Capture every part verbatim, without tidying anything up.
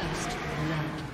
First blood.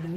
Blue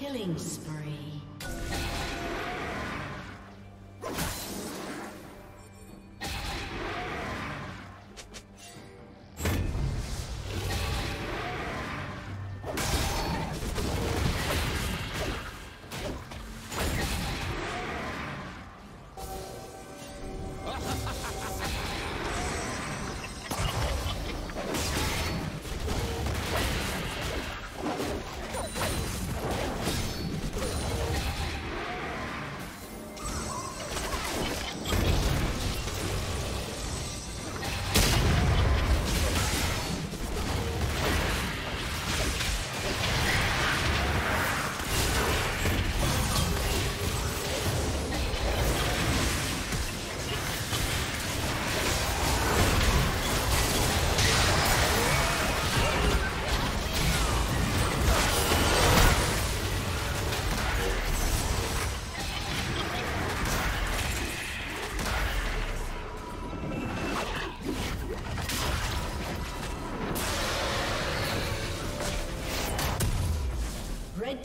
Killing spree. Red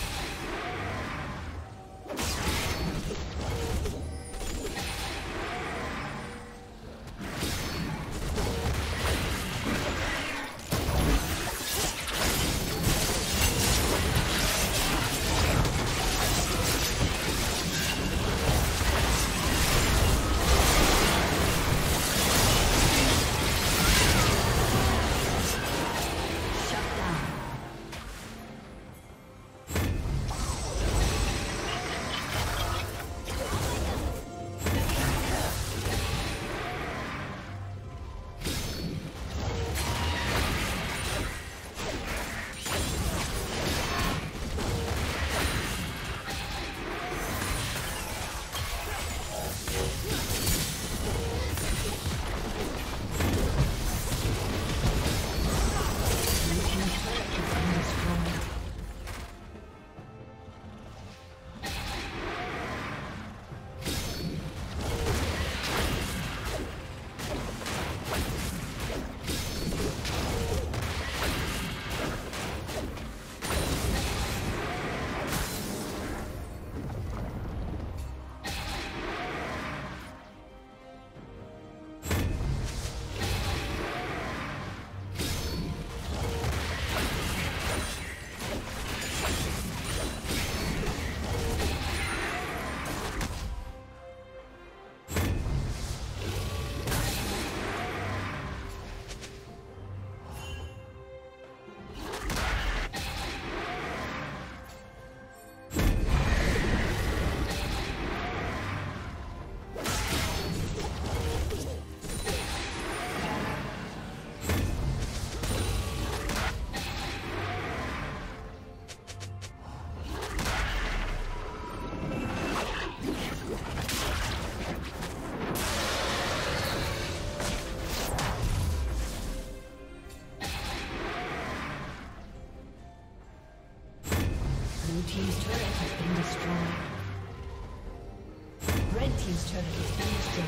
You Blue team's turret has been destroyed. Red team's turret has been destroyed.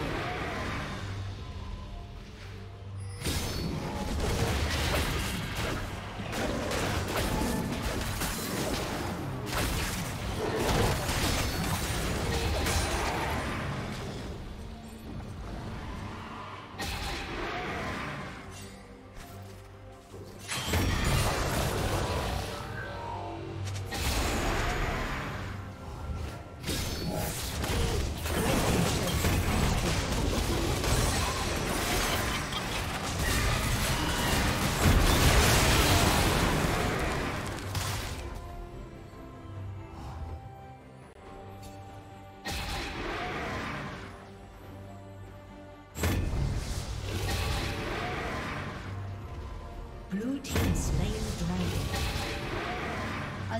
Blue team slain the dragon. A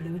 Blue